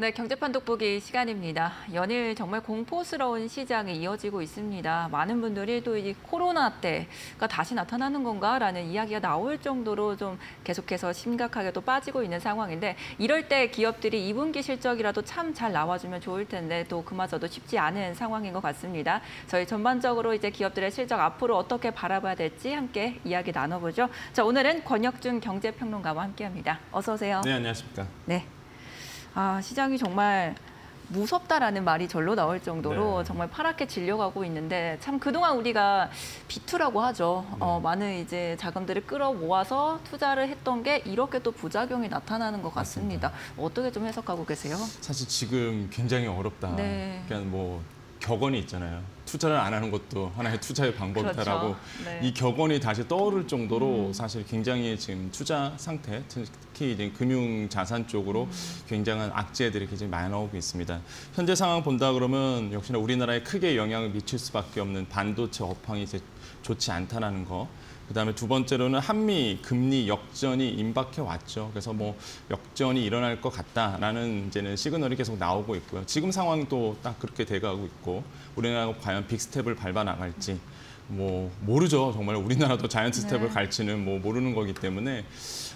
네, 경제판 돋보기 시간입니다. 연일 정말 공포스러운 시장이 이어지고 있습니다. 많은 분들이 또 이 코로나 때가 다시 나타나는 건가라는 이야기가 나올 정도로 좀 계속해서 심각하게 또 빠지고 있는 상황인데, 이럴 때 기업들이 2분기 실적이라도 참 잘 나와주면 좋을 텐데 또 그마저도 쉽지 않은 상황인 것 같습니다. 저희 전반적으로 이제 기업들의 실적 앞으로 어떻게 바라봐야 될지 함께 이야기 나눠보죠. 자, 오늘은 권혁준 경제평론가와 함께합니다. 어서 오세요. 네, 안녕하십니까. 네. 아, 시장이 정말 무섭다라는 말이 절로 나올 정도로 네. 정말 파랗게 질려가고 있는데, 참 그동안 우리가 비투라고 하죠. 네. 많은 이제 자금들을 끌어모아서 투자를 했던 게 이렇게 또 부작용이 나타나는 것 같습니다. 맞습니다. 어떻게 좀 해석하고 계세요? 사실 지금 굉장히 어렵다. 네. 그러니까 뭐 격언이 있잖아요. 투자를 안 하는 것도 하나의 투자의 방법이다라고. 그렇죠. 네. 이 격언이 다시 떠오를 정도로 사실 굉장히 지금 투자 상태, 특히 이제 금융 자산 쪽으로 굉장한 악재들이 굉장히 많이 나오고 있습니다. 현재 상황 본다 그러면 역시나 우리나라에 크게 영향을 미칠 수밖에 없는 반도체 업황이 이제 좋지 않다는 거. 그다음에 두 번째로는 한미 금리 역전이 임박해 왔죠. 그래서 뭐 역전이 일어날 것 같다라는 이제는 시그널이 계속 나오고 있고요. 지금 상황도 딱 그렇게 돼가고 있고, 우리나라가 과연 빅스텝을 밟아 나갈지 뭐 모르죠. 정말 우리나라도 자이언트 스텝을 네. 갈지는 뭐 모르는 거기 때문에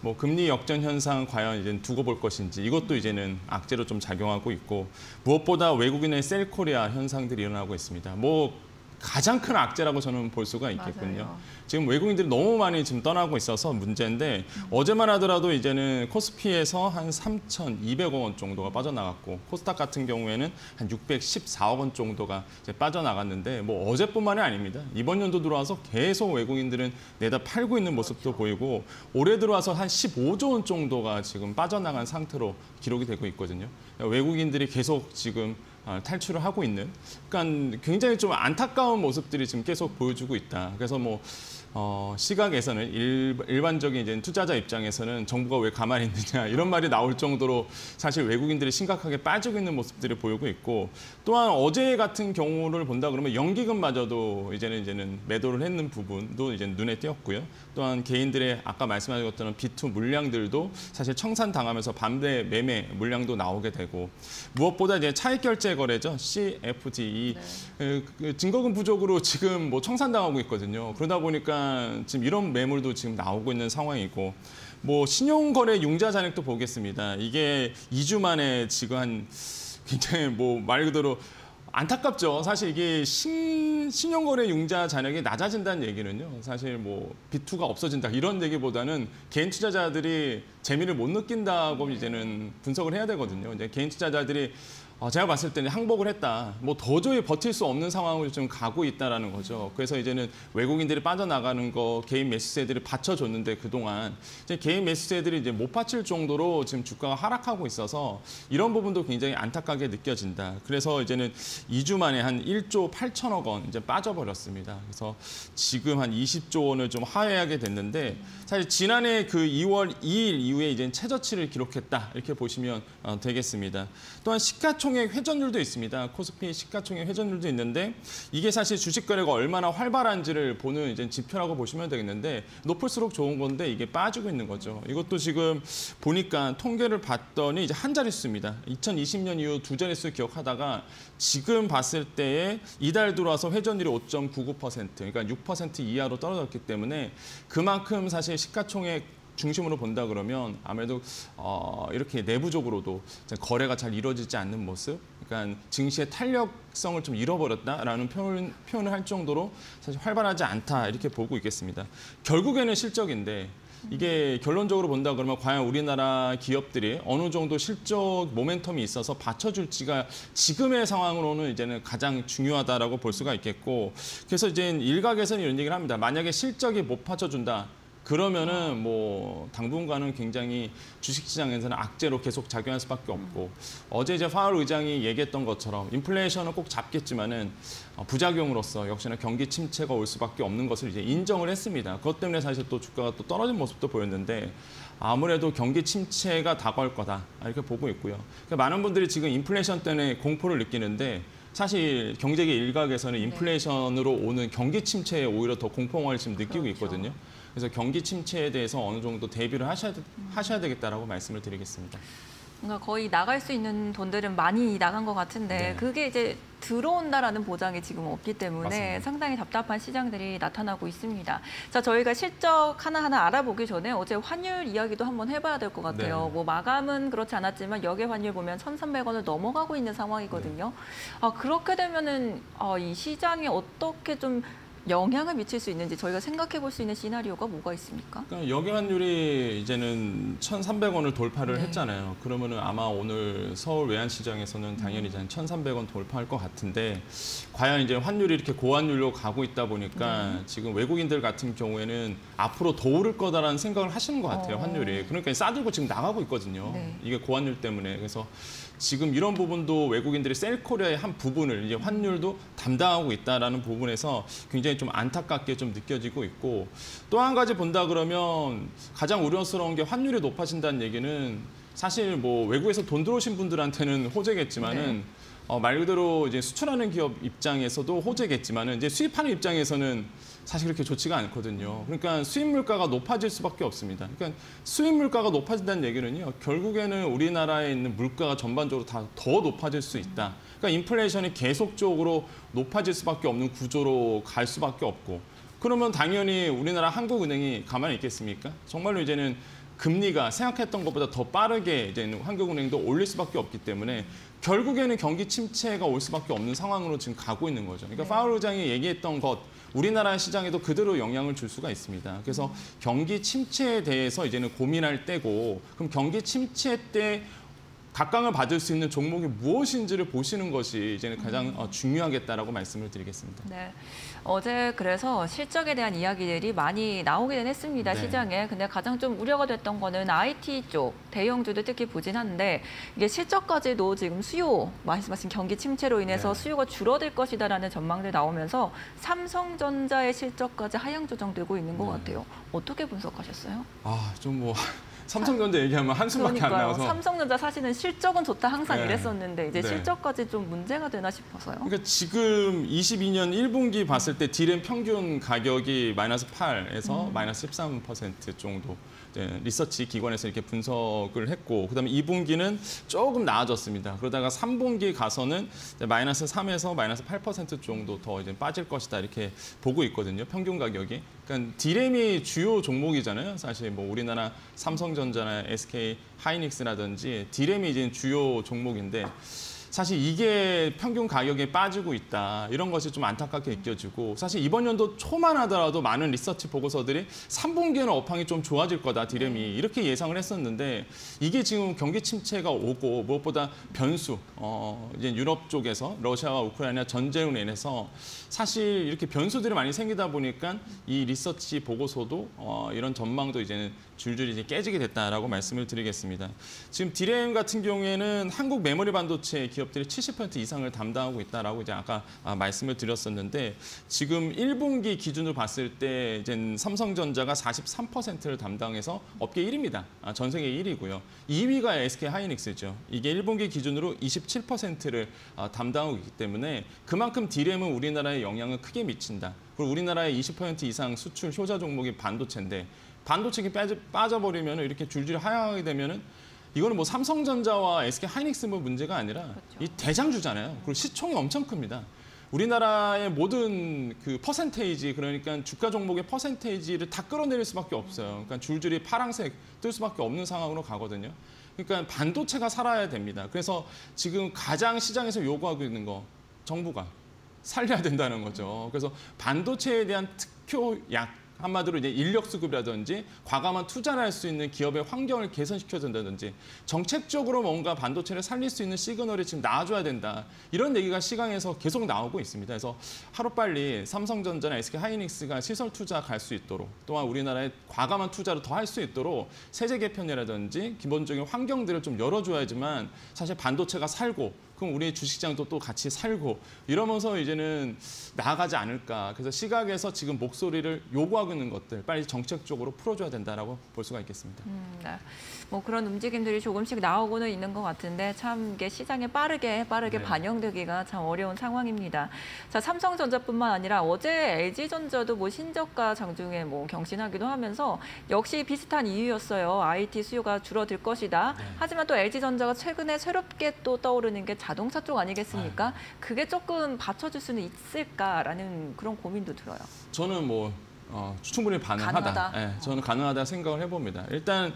뭐 금리 역전 현상 과연 이제 두고 볼 것인지, 이것도 이제는 악재로 좀 작용하고 있고, 무엇보다 외국인의 셀 코리아 현상들이 일어나고 있습니다. 뭐 가장 큰 악재라고 저는 볼 수가 있겠군요. 맞아요. 지금 외국인들이 너무 많이 지금 떠나고 있어서 문제인데, 어제만 하더라도 이제는 코스피에서 한 3,200억 원 정도가 빠져나갔고, 코스닥 같은 경우에는 한 614억 원 정도가 이제 빠져나갔는데, 뭐 어제뿐만이 아닙니다. 이번 연도 들어와서 계속 외국인들은 내다 팔고 있는 모습도 그렇죠. 보이고, 올해 들어와서 한 15조 원 정도가 지금 빠져나간 상태로 기록이 되고 있거든요. 외국인들이 계속 지금 탈출을 하고 있는, 그러니까 굉장히 좀 안타까운 모습들이 지금 계속 보여주고 있다. 그래서 뭐 시각에서는 일반적인 이제 투자자 입장에서는 정부가 왜 가만히 있느냐 이런 말이 나올 정도로 사실 외국인들이 심각하게 빠지고 있는 모습들이 보이고 있고, 또한 어제 같은 경우를 본다 그러면 연기금마저도 이제는 매도를 했는 부분도 이제 눈에 띄었고요. 또한 개인들의 아까 말씀하신 것처럼 B2 물량들도 사실 청산당하면서 반대 매매 물량도 나오게 되고, 무엇보다 이제 차익결제 거래죠. CFD. 네. 증거금 부족으로 지금 뭐 청산당하고 있거든요. 그러다 보니까 지금 이런 매물도 지금 나오고 있는 상황이고, 뭐 신용거래 융자 잔액도 보겠습니다. 이게 2주 만에 지금 한 굉장히 뭐 말 그대로 안타깝죠. 사실 이게 신용거래 융자 잔액이 낮아진다는 얘기는요. 사실 뭐 B2가 없어진다 이런 얘기보다는 개인 투자자들이 재미를 못 느낀다고 이제는 분석을 해야 되거든요. 이제 개인 투자자들이 제가 봤을 때는 항복을 했다. 뭐 도저히 버틸 수 없는 상황으로 좀 가고 있다라는 거죠. 그래서 이제는 외국인들이 빠져나가는 거 개인 매수세들이 받쳐줬는데, 그동안 이제 개인 매수세들이 이제 못 받칠 정도로 지금 주가가 하락하고 있어서 이런 부분도 굉장히 안타깝게 느껴진다. 그래서 이제는 2주 만에 한 1조 8천억 원 이제 빠져버렸습니다. 그래서 지금 한 20조 원을 좀 하회하게 됐는데, 사실 지난해 그 2월 2일 이후에 이제 최저치를 기록했다. 이렇게 보시면 되겠습니다. 또한 시가총액 회전율도 있습니다. 코스피 시가총액 회전율도 있는데, 이게 사실 주식 거래가 얼마나 활발한지를 보는 이제 지표라고 보시면 되겠는데, 높을수록 좋은 건데 이게 빠지고 있는 거죠. 이것도 지금 보니까 통계를 봤더니 이제 한 자릿수입니다. 2020년 이후 두 자릿수 기억하다가 지금 봤을 때에 이달 들어와서 회전율이 5.99%, 그러니까 6% 이하로 떨어졌기 때문에, 그만큼 사실 시가총액 중심으로 본다 그러면 아무래도 이렇게 내부적으로도 거래가 잘 이루어지지 않는 모습, 그러니까 증시의 탄력성을 좀 잃어버렸다라는 표현을 할 정도로 사실 활발하지 않다 이렇게 보고 있겠습니다. 결국에는 실적인데, 이게 결론적으로 본다 그러면 과연 우리나라 기업들이 어느 정도 실적 모멘텀이 있어서 받쳐줄지가 지금의 상황으로는 이제는 가장 중요하다라고 볼 수가 있겠고, 그래서 이제 일각에서는 이런 얘기를 합니다. 만약에 실적이 못 받쳐준다. 그러면은 뭐 당분간은 굉장히 주식시장에서는 악재로 계속 작용할 수밖에 없고, 어제 이제 파월 의장이 얘기했던 것처럼 인플레이션은 꼭 잡겠지만은 부작용으로서 역시나 경기 침체가 올 수밖에 없는 것을 이제 인정을 했습니다. 그것 때문에 사실 또 주가가 또 떨어진 모습도 보였는데, 아무래도 경기 침체가 다가올 거다 이렇게 보고 있고요. 그러니까 많은 분들이 지금 인플레이션 때문에 공포를 느끼는데, 사실 경제계 일각에서는 인플레이션으로 오는 경기 침체에 오히려 더 공포감을 지금 느끼고 있거든요. 그래서 경기 침체에 대해서 어느 정도 대비를 하셔야 되겠다라고 말씀을 드리겠습니다. 그러니까 거의 나갈 수 있는 돈들은 많이 나간 것 같은데 네. 그게 이제 들어온다라는 보장이 지금 없기 때문에 맞습니다. 상당히 답답한 시장들이 나타나고 있습니다. 자, 저희가 실적 하나하나 알아보기 전에 어제 환율 이야기도 한번 해봐야 될 것 같아요. 네. 뭐 마감은 그렇지 않았지만 역의 환율 보면 1,300원을 넘어가고 있는 상황이거든요. 네. 아, 그렇게 되면은 이 시장에 어떻게 좀 영향을 미칠 수 있는지 저희가 생각해 볼 수 있는 시나리오가 뭐가 있습니까? 그러니까 역의 환율이 이제는 1,300원을 돌파를 네. 했잖아요. 그러면은 아마 오늘 서울 외환시장에서는 당연히 이제 1,300원 돌파할 것 같은데 과연 이제 환율이 이렇게 고환율로 가고 있다 보니까 네. 지금 외국인들 같은 경우에는 앞으로 더 오를 거다라는 생각을 하시는 것 같아요. 환율이. 그러니까 싸들고 지금 나가고 있거든요. 네. 이게 고환율 때문에. 그래서 지금 이런 부분도 외국인들이 셀 코리아의 한 부분을 이제 환율도 담당하고 있다라는 부분에서 굉장히 좀 안타깝게 좀 느껴지고 있고 또 한 가지 본다 그러면 가장 우려스러운 게 환율이 높아진다는 얘기는 사실 뭐 외국에서 돈 들어오신 분들한테는 호재겠지만은 네. 말 그대로 이제 수출하는 기업 입장에서도 호재겠지만은 이제 수입하는 입장에서는 사실 그렇게 좋지가 않거든요. 그러니까 수입 물가가 높아질 수밖에 없습니다. 그러니까 수입 물가가 높아진다는 얘기는요. 결국에는 우리나라에 있는 물가가 전반적으로 다 더 높아질 수 있다. 그러니까 인플레이션이 계속적으로 높아질 수밖에 없는 구조로 갈 수밖에 없고 그러면 당연히 우리나라 한국은행이 가만히 있겠습니까? 정말로 이제는 금리가 생각했던 것보다 더 빠르게 이제는 한국은행도 올릴 수밖에 없기 때문에 결국에는 경기 침체가 올 수밖에 없는 상황으로 지금 가고 있는 거죠. 그러니까 네. 파월 의장이 얘기했던 것, 우리나라 시장에도 그대로 영향을 줄 수가 있습니다. 그래서 경기 침체에 대해서 이제는 고민할 때고, 그럼 경기 침체 때 각광을 받을 수 있는 종목이 무엇인지를 보시는 것이 이제는 가장 중요하겠다라고 말씀을 드리겠습니다. 네. 어제 그래서 실적에 대한 이야기들이 많이 나오기는 했습니다. 네. 시장에. 근데 가장 좀 우려가 됐던 거는 IT 쪽, 대형주도 특히 부진한데 이게 실적까지도 지금 수요, 말씀하신 경기 침체로 인해서 네. 수요가 줄어들 것이다라는 전망들이 나오면서 삼성전자의 실적까지 하향 조정되고 있는 것 네. 같아요. 어떻게 분석하셨어요? 아, 좀 뭐... 삼성전자 얘기하면 한숨밖에 그러니까요. 안 나와서. 삼성전자 사실은 실적은 좋다 항상 네. 이랬었는데 이제 네. 실적까지 좀 문제가 되나 싶어서요. 그러니까 지금 22년 1분기 봤을 때 D램 평균 가격이 -8에서 -13% 정도 리서치 기관에서 이렇게 분석을 했고 그다음에 2분기는 조금 나아졌습니다. 그러다가 3분기 가서는 -3에서 -8% 정도 더 이제 빠질 것이다 이렇게 보고 있거든요. 평균 가격이. 그러니까 D램이 주요 종목이잖아요. 사실 뭐 우리나라 삼성전자 SK하이닉스라든지 D램이 이제 주요 종목인데 사실 이게 평균 가격에 빠지고 있다. 이런 것이 좀 안타깝게 느껴지고 사실 이번 연도 초만 하더라도 많은 리서치 보고서들이 3분기에는 업황이 좀 좋아질 거다, D램이. 이렇게 예상을 했었는데 이게 지금 경기 침체가 오고 무엇보다 변수, 이제 유럽 쪽에서 러시아와 우크라이나 전쟁으로 인해서 사실 이렇게 변수들이 많이 생기다 보니까 이 리서치 보고서도 이런 전망도 이제는 줄줄이 이제 깨지게 됐다라고 말씀을 드리겠습니다. 지금 D램 같은 경우에는 한국 메모리 반도체 기업들이 70% 이상을 담당하고 있다라고 이제 아까 말씀을 드렸었는데 지금 1분기 기준으로 봤을 때 이제 삼성전자가 43%를 담당해서 업계 1위입니다. 전 세계 1위고요. 2위가 SK하이닉스죠. 이게 1분기 기준으로 27%를 담당하고 있기 때문에 그만큼 D램은 우리나라에 영향을 크게 미친다. 그리고 우리나라의 20% 이상 수출 효자 종목이 반도체인데 반도체가 빠져버리면 이렇게 줄줄이 하향하게 되면은 이거는 뭐 삼성전자와 SK하이닉스 뭐 문제가 아니라 그렇죠. 이 대장주잖아요. 그리고 시총이 엄청 큽니다. 우리나라의 모든 그 퍼센테이지, 그러니까 주가 종목의 퍼센테이지를 다 끌어내릴 수밖에 없어요. 그러니까 줄줄이 파란색 뜰 수밖에 없는 상황으로 가거든요. 그러니까 반도체가 살아야 됩니다. 그래서 지금 가장 시장에서 요구하고 있는 거, 정부가 살려야 된다는 거죠. 그래서 반도체에 대한 특효약, 한마디로 이제 인력 수급이라든지 과감한 투자를 할 수 있는 기업의 환경을 개선시켜야 된다든지 정책적으로 뭔가 반도체를 살릴 수 있는 시그널이 지금 나와줘야 된다. 이런 얘기가 시장에서 계속 나오고 있습니다. 그래서 하루빨리 삼성전자나 SK하이닉스가 시설 투자 갈 수 있도록 또한 우리나라의 과감한 투자를 더 할 수 있도록 세제 개편이라든지 기본적인 환경들을 좀 열어줘야지만 사실 반도체가 살고 그럼 우리 주식장도 또 같이 살고 이러면서 이제는 나아가지 않을까. 그래서 시각에서 지금 목소리를 요구하고 있는 것들 빨리 정책적으로 풀어줘야 된다라고 볼 수가 있겠습니다. 네. 뭐 그런 움직임들이 조금씩 나오고는 있는 것 같은데 참 이게 시장에 빠르게 네. 반영되기가 참 어려운 상황입니다. 자, 삼성전자뿐만 아니라 어제 LG전자도 뭐 신저가 장중에 뭐 경신하기도 하면서 역시 비슷한 이유였어요. IT 수요가 줄어들 것이다. 네. 하지만 또 LG전자가 최근에 새롭게 또 떠오르는 게 자동차 쪽 아니겠습니까? 아유. 그게 조금 받쳐줄 수는 있을까라는 그런 고민도 들어요. 저는 뭐 충분히 가능하다. 네, 저는 가능하다 생각을 해봅니다. 일단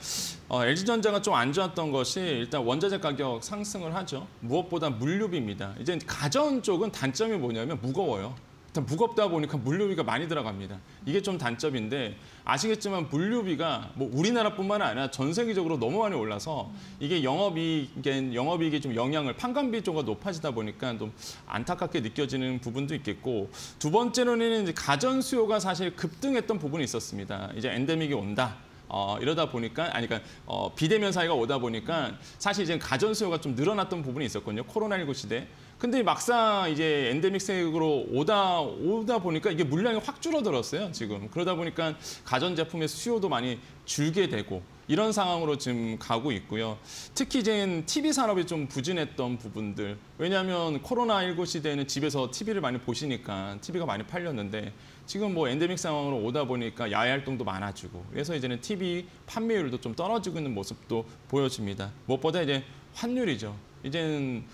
LG전자가 좀 안 좋았던 것이 일단 원자재 가격 상승을 하죠. 무엇보다 물류비입니다. 이제 가전 쪽은 단점이 뭐냐면 무거워요. 일단 무겁다 보니까 물류비가 많이 들어갑니다. 이게 좀 단점인데 아시겠지만 물류비가 뭐 우리나라뿐만 아니라 전 세계적으로 너무 많이 올라서 이게 영업이익에 좀 영향을 판관비 쪽이 높아지다 보니까 좀 안타깝게 느껴지는 부분도 있겠고 두 번째로는 이제 가전 수요가 사실 급등했던 부분이 있었습니다. 이제 엔데믹이 온다. 이러다 보니까, 비대면 사회가 오다 보니까 사실 이제 가전 수요가 좀 늘어났던 부분이 있었거든요. 코로나19 시대. 근데 막상 이제 엔데믹색으로 오다 보니까 이게 물량이 확 줄어들었어요, 지금. 그러다 보니까 가전 제품의 수요도 많이 줄게 되고 이런 상황으로 지금 가고 있고요. 특히 이제 TV 산업이 좀 부진했던 부분들. 왜냐하면 코로나19 시대에는 집에서 TV를 많이 보시니까 TV가 많이 팔렸는데 지금 뭐 엔데믹 상황으로 오다 보니까 야외 활동도 많아지고 그래서 이제는 TV 판매율도 좀 떨어지고 있는 모습도 보여집니다. 무엇보다 이제 환율이죠. 이제는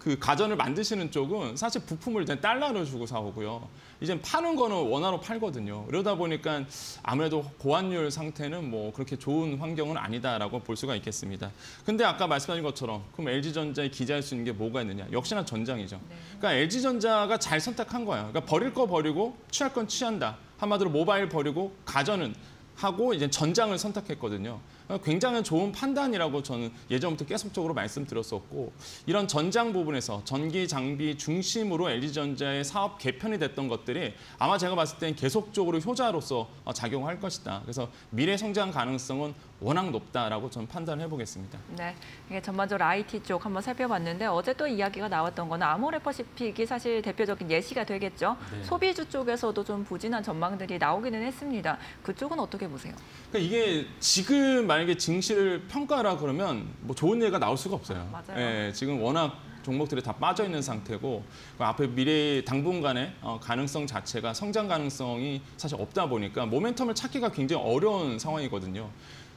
그 가전을 만드시는 쪽은 사실 부품을 일단 달러로 주고 사오고요. 이제 파는 거는 원화로 팔거든요. 이러다 보니까 아무래도 고환율 상태는 뭐 그렇게 좋은 환경은 아니다라고 볼 수가 있겠습니다. 근데 아까 말씀하신 것처럼 그럼 LG전자에 기대할 수 있는 게 뭐가 있느냐? 역시나 전장이죠. 그러니까 LG전자가 잘 선택한 거예요. 그러니까 버릴 거 버리고 취할 건 취한다. 한마디로 모바일 버리고 가전은 하고 이제 전장을 선택했거든요. 굉장히 좋은 판단이라고 저는 예전부터 계속적으로 말씀드렸었고 이런 전장 부분에서 전기 장비 중심으로 LG전자의 사업 개편이 됐던 것들이 아마 제가 봤을 때는 계속적으로 효자로서 작용할 것이다. 그래서 미래 성장 가능성은 워낙 높다라고 저는 판단을 해보겠습니다. 네, 이게 전반적으로 IT 쪽 한번 살펴봤는데 어제 또 이야기가 나왔던 건 아모레퍼시픽이 사실 대표적인 예시가 되겠죠. 네. 소비주 쪽에서도 좀 부진한 전망들이 나오기는 했습니다. 그쪽은 어떻게 보세요? 그러니까 이게 지금 만약에 증시를 평가하라 그러면 뭐 좋은 예가 나올 수가 없어요. 맞아요. 예, 지금 워낙 종목들이 다 빠져 있는 상태고 앞에 미래의 당분간의 가능성 자체가 성장 가능성이 사실 없다 보니까 모멘텀을 찾기가 굉장히 어려운 상황이거든요.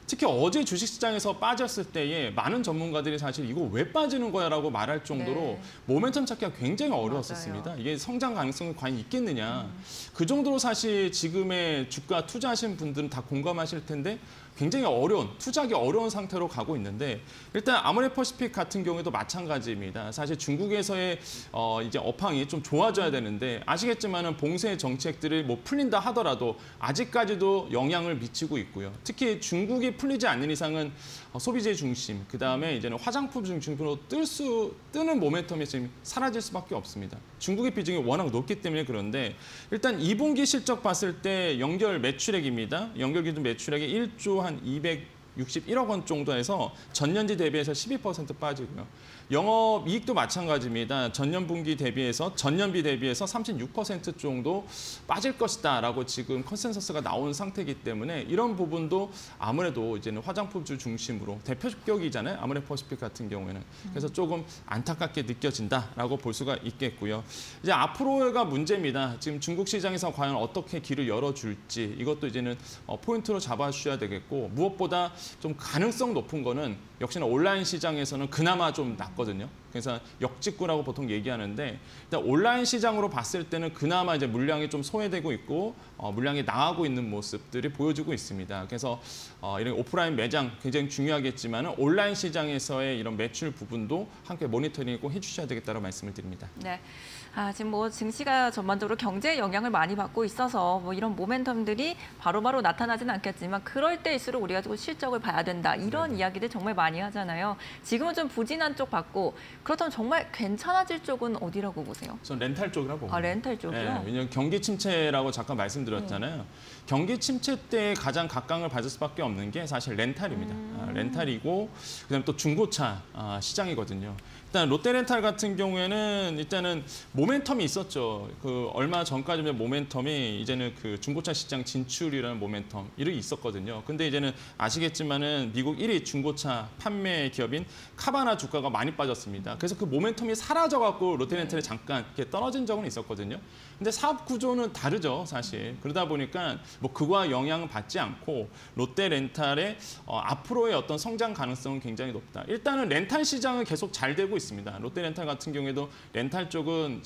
특히 어제 주식시장에서 빠졌을 때에 많은 전문가들이 사실 이거 왜 빠지는 거야라고 말할 정도로 네. 모멘텀 찾기가 굉장히 어려웠었습니다. 맞아요. 이게 성장 가능성이 과연 있겠느냐. 그 정도로 사실 지금의 주가 투자하신 분들은 다 공감하실 텐데 굉장히 투자하기 어려운 상태로 가고 있는데 일단 아모레퍼시픽 같은 경우에도 마찬가지입니다. 사실 중국에서의 이제 업황이 좀 좋아져야 되는데 아시겠지만은 봉쇄 정책들이 뭐 풀린다 하더라도 아직까지도 영향을 미치고 있고요. 특히 중국이 풀리지 않는 이상은 소비재 중심, 그 다음에 이제는 화장품 중심으로 뜨는 모멘텀이 지금 사라질 수밖에 없습니다. 중국의 비중이 워낙 높기 때문에 그런데 일단 2분기 실적 봤을 때 연결 매출액입니다. 연결 기준 매출액이 1조 한 261억 원 정도에서 전년비 대비해서 12% 빠지고요. 영업이익도 마찬가지입니다. 전년비 대비해서 36% 정도 빠질 것이다라고 지금 컨센서스가 나온 상태이기 때문에 이런 부분도 아무래도 이제는 화장품주 중심으로 대표격이잖아요. 아모레퍼시픽 같은 경우에는 그래서 조금 안타깝게 느껴진다라고 볼 수가 있겠고요. 이제 앞으로가 문제입니다. 지금 중국 시장에서 과연 어떻게 길을 열어줄지 이것도 이제는 포인트로 잡아주셔야 되겠고 무엇보다 좀 가능성 높은 거는 역시나 온라인 시장에서는 그나마 좀 낮거든요. 그래서 역직구라고 보통 얘기하는데 일단 온라인 시장으로 봤을 때는 그나마 이제 물량이 좀 소외되고 있고 물량이 나가고 있는 모습들이 보여지고 있습니다. 그래서 이런 오프라인 매장 굉장히 중요하겠지만 온라인 시장에서의 이런 매출 부분도 함께 모니터링 꼭 해주셔야 되겠다고 말씀을 드립니다. 네, 지금 뭐 증시가 전반적으로 경제에 영향을 많이 받고 있어서 뭐 이런 모멘텀들이 바로바로 나타나진 않겠지만 그럴 때일수록 우리가 좀 실적을 봐야 된다 이런 이야기들 정말 많이 하잖아요. 지금은 좀 부진한 쪽 봤고 그렇다면 정말 괜찮아질 쪽은 어디라고 보세요? 저는 렌탈 쪽이라고 봅니다. 아, 렌탈 쪽이요? 네, 왜냐하면 경기 침체라고 잠깐 말씀드렸잖아요. 경기 침체 때 가장 각광을 받을 수밖에 없는 게 사실 렌탈입니다. 렌탈이고 그다음에 또 중고차 시장이거든요. 일단 롯데렌탈 같은 경우에는 일단은 모멘텀이 있었죠. 그 얼마 전까지는 모멘텀이 이제는 그 중고차 시장 진출이라는 모멘텀 이런 있었거든요. 근데 이제는 아시겠지만은 미국 1위 중고차 판매 기업인 카바나 주가가 많이 빠졌습니다. 그래서 그 모멘텀이 사라져 갖고 롯데렌탈이 잠깐 이렇게 떨어진 적은 있었거든요. 근데 사업 구조는 다르죠, 사실. 그러다 보니까 뭐 그와 영향을 받지 않고 롯데렌탈의 앞으로의 어떤 성장 가능성은 굉장히 높다. 일단은 렌탈 시장은 계속 잘 되고 있습니다. 롯데렌탈 같은 경우에도 렌탈 쪽은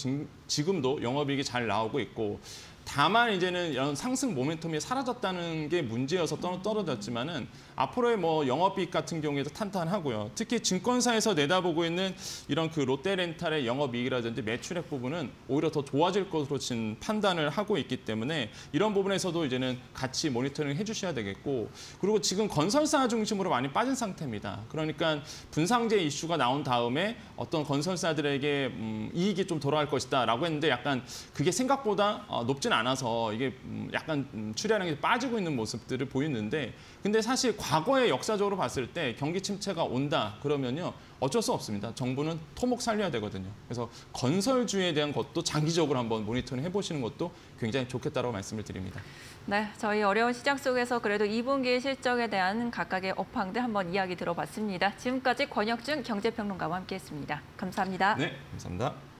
지금도 영업이익이 잘 나오고 있고, 다만 이제는 이런 상승 모멘텀이 사라졌다는 게 문제여서 떨어졌지만은 앞으로의 뭐 영업이익 같은 경우에도 탄탄하고요. 특히 증권사에서 내다보고 있는 이런 그 롯데렌탈의 영업이익이라든지 매출액 부분은 오히려 더 좋아질 것으로 지금 판단을 하고 있기 때문에 이런 부분에서도 이제는 같이 모니터링 해주셔야 되겠고, 그리고 지금 건설사 중심으로 많이 빠진 상태입니다. 그러니까 분상제 이슈가 나온 다음에 어떤 건설사들에게 이익이 좀 돌아갈 것이다라고 했는데 약간 그게 생각보다 높진 않아서 이게 약간 출하량이 빠지고 있는 모습들을 보이는데, 근데 사실 과거의 역사적으로 봤을 때 경기 침체가 온다 그러면요 어쩔 수 없습니다. 정부는 토목 살려야 되거든요. 그래서 건설주에 대한 것도 장기적으로 한번 모니터링 해보시는 것도 굉장히 좋겠다라고 말씀을 드립니다. 네, 저희 어려운 시장 속에서 그래도 2분기 실적에 대한 각각의 업황들 한번 이야기 들어봤습니다. 지금까지 권혁준 경제평론가와 함께했습니다. 감사합니다. 네, 감사합니다.